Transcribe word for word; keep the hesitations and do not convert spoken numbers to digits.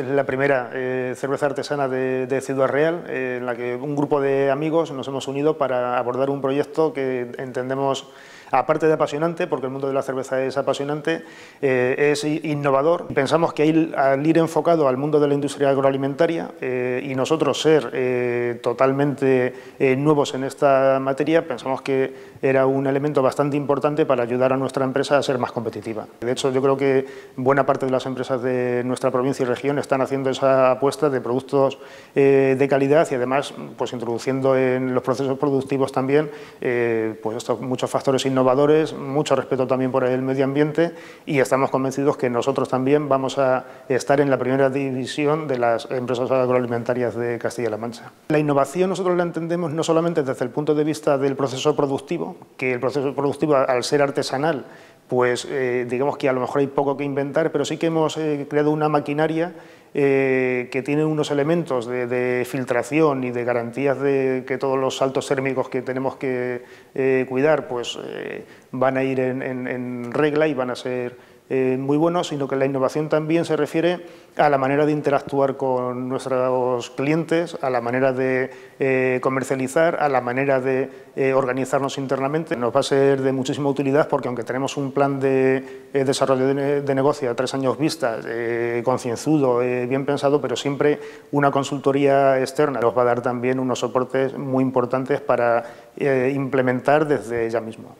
es la primera eh, cerveza artesana de, de Ciudad Real, eh, en la que un grupo de amigos nos hemos unido para abordar un proyecto que entendemos, aparte de apasionante, porque el mundo de la cerveza es apasionante, eh, es innovador. Pensamos que ir, al ir enfocado al mundo de la industria agroalimentaria eh, y nosotros ser eh, totalmente eh, nuevos en esta materia, pensamos que era un elemento bastante importante para ayudar a nuestra empresa a ser más competitiva. De hecho, yo creo que buena parte de las empresas de nuestra provincia y región están haciendo esa apuesta de productos eh, de calidad y además pues, introduciendo en los procesos productivos también eh, pues estos, muchos factores innovadores. Innovadores, mucho respeto también por el medio ambiente y estamos convencidos que nosotros también vamos a estar en la primera división de las empresas agroalimentarias de Castilla-La Mancha. La innovación nosotros la entendemos no solamente desde el punto de vista del proceso productivo, que el proceso productivo al ser artesanal, pues eh, digamos que a lo mejor hay poco que inventar, pero sí que hemos eh, creado una maquinaria Eh, que tiene unos elementos de, de filtración y de garantías de que todos los saltos térmicos que tenemos que eh, cuidar pues, eh, van a ir en, en, en regla y van a ser eh, muy buenos, sino que la innovación también se refiere a la manera de interactuar con nuestros clientes, a la manera de eh, comercializar, a la manera de eh, organizarnos internamente. Nos va a ser de muchísima utilidad porque aunque tenemos un plan de eh, desarrollo de, de negocio a tres años vista, eh, concienzudo, eh, bien pensado, pero siempre una consultoría externa nos va a dar también unos soportes muy importantes para eh, implementar desde ya mismo.